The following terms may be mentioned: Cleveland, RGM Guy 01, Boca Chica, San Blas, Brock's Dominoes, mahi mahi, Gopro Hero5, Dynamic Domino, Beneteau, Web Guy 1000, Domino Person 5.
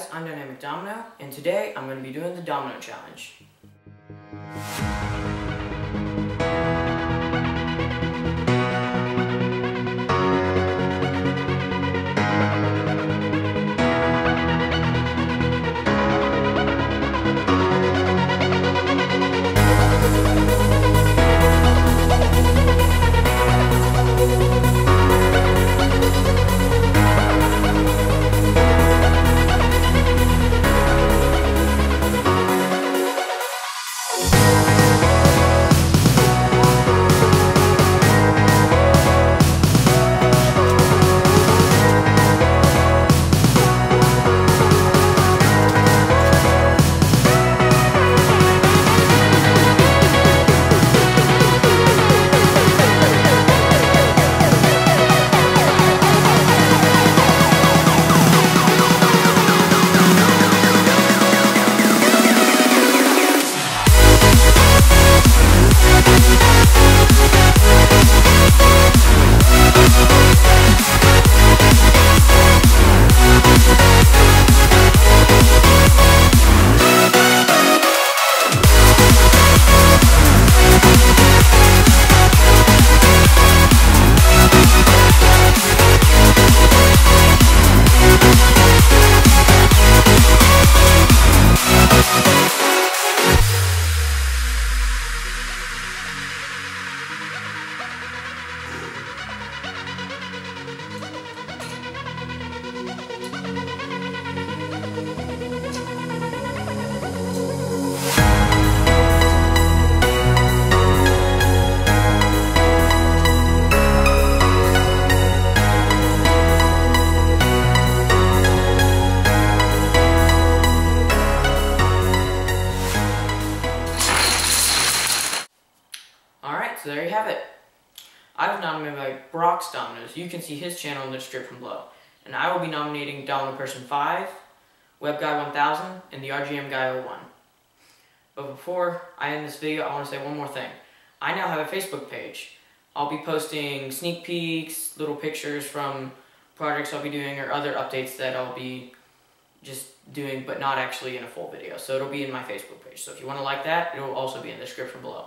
guys, I'm Dynamic Domino, and today I'm going to be doing the Domino Challenge. So there you have it. I was nominated by Brock's Dominoes. You can see his channel in the description below. And I will be nominating Domino Person 5, Web Guy 1000, and the RGM Guy 01. But before I end this video, I want to say one more thing. I now have a Facebook page. I'll be posting sneak peeks, little pictures from projects I'll be doing, or other updates that I'll be just doing, but not actually in a full video. So it'll be in my Facebook page. So if you want to like that, it'll also be in the description below.